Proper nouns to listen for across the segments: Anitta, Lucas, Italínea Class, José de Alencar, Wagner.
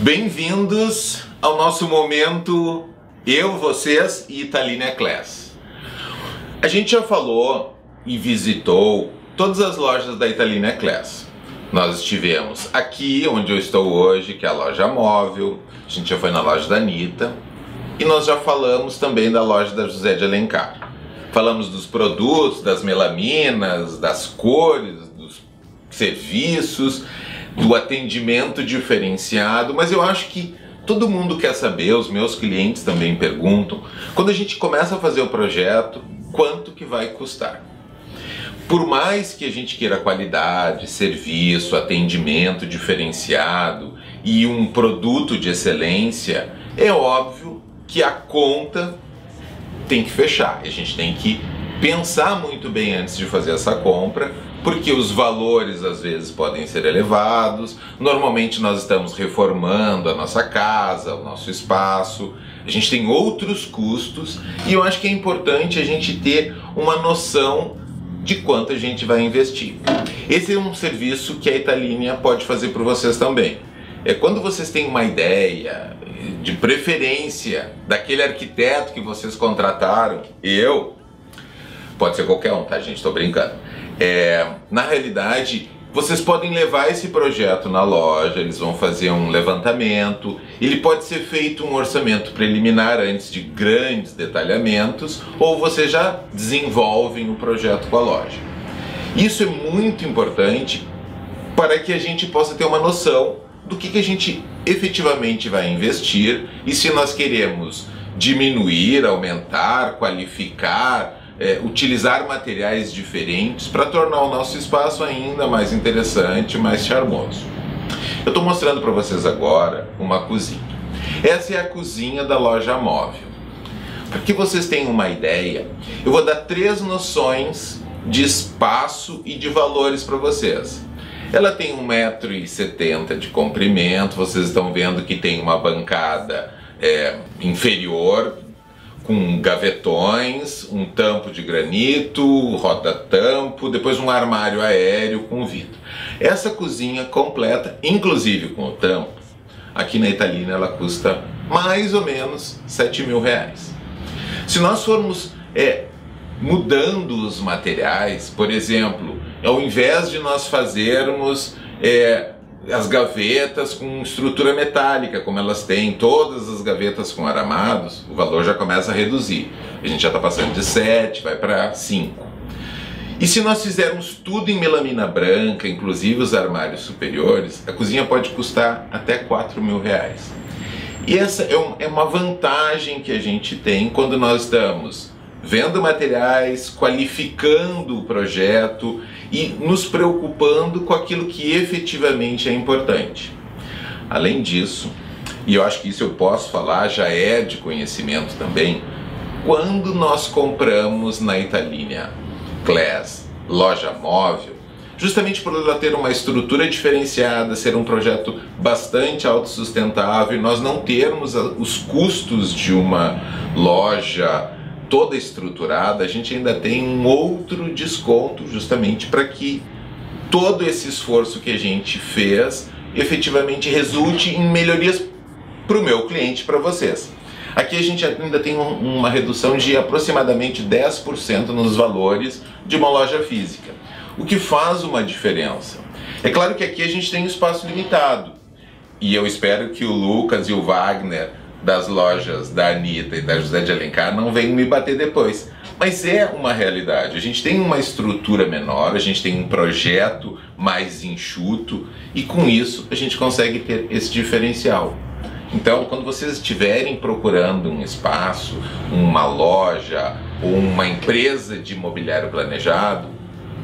Bem-vindos ao nosso momento eu, vocês e Italínea Class. A gente já falou e visitou todas as lojas da Italínea Class. Nós estivemos aqui, onde eu estou hoje, que é a loja móvel. A gente já foi na loja da Anitta. E nós já falamos também da loja da José de Alencar. Falamos dos produtos, das melaminas, das cores, dos serviços, do atendimento diferenciado. Mas eu acho que todo mundo quer saber, os meus clientes também perguntam, quando a gente começa a fazer o projeto, quanto que vai custar? Por mais que a gente queira qualidade, serviço, atendimento diferenciado e um produto de excelência, é óbvio que a conta tem que fechar. A gente tem que pensar muito bem antes de fazer essa compra, porque os valores às vezes podem ser elevados. Normalmente nós estamos reformando a nossa casa, o nosso espaço, a gente tem outros custos e eu acho que é importante a gente ter uma noção de quanto a gente vai investir. Esse é um serviço que a Italínea pode fazer por vocês também. É quando vocês têm uma ideia, de preferência, daquele arquiteto que vocês contrataram, pode ser qualquer um, tá gente, tô brincando. Na realidade, vocês podem levar esse projeto na loja, eles vão fazer um levantamento, ele pode ser feito um orçamento preliminar antes de grandes detalhamentos, ou vocês já desenvolvem o projeto com a loja. Isso é muito importante para que a gente possa ter uma noção do que a gente efetivamente vai investir e se nós queremos diminuir, aumentar, qualificar, utilizar materiais diferentes para tornar o nosso espaço ainda mais interessante, mais charmoso. Eu estou mostrando para vocês agora uma cozinha. Essa é a cozinha da loja móvel. Para que vocês tenham uma ideia, eu vou dar três noções de espaço e de valores para vocês. Ela tem 1,70 m de comprimento, vocês estão vendo que tem uma bancada inferior, com gavetões, um tampo de granito, roda-tampo, depois um armário aéreo com vidro. Essa cozinha completa, inclusive com o tampo, aqui na Italínea ela custa mais ou menos R$ 7.000. Se nós formos mudando os materiais, por exemplo, ao invés de nós fazermos as gavetas com estrutura metálica, como elas têm, todas as gavetas com aramados, o valor já começa a reduzir. A gente já está passando de 7, vai para 5. E se nós fizermos tudo em melamina branca, inclusive os armários superiores, a cozinha pode custar até R$ 4.000. E essa é uma vantagem que a gente tem quando nós estamos vendo materiais, qualificando o projeto e nos preocupando com aquilo que efetivamente é importante. Além disso, e eu acho que isso eu posso falar, já é de conhecimento também, quando nós compramos na Italínea Class, loja móvel, justamente por ela ter uma estrutura diferenciada, ser um projeto bastante autossustentável, nós não termos os custos de uma loja toda estruturada, a gente ainda tem um outro desconto justamente para que todo esse esforço que a gente fez efetivamente resulte em melhorias para o meu cliente, para vocês. Aqui a gente ainda tem uma redução de aproximadamente 10% nos valores de uma loja física, o que faz uma diferença. É claro que aqui a gente tem um espaço limitado e eu espero que o Lucas e o Wagner das lojas da Anitta e da José de Alencar não venham me bater depois. Mas é uma realidade, a gente tem uma estrutura menor, a gente tem um projeto mais enxuto e com isso a gente consegue ter esse diferencial. Então, quando vocês estiverem procurando um espaço, uma loja ou uma empresa de imobiliário planejado,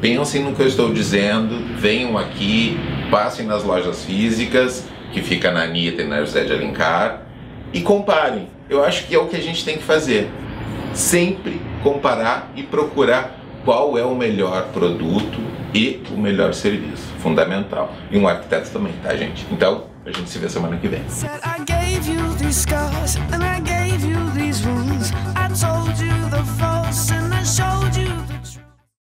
pensem no que eu estou dizendo, venham aqui, passem nas lojas físicas, que fica na Anitta e na José de Alencar, e comparem. Eu acho que é o que a gente tem que fazer. Sempre comparar e procurar qual é o melhor produto e o melhor serviço. Fundamental. E um arquiteto também, tá, gente? Então, a gente se vê semana que vem.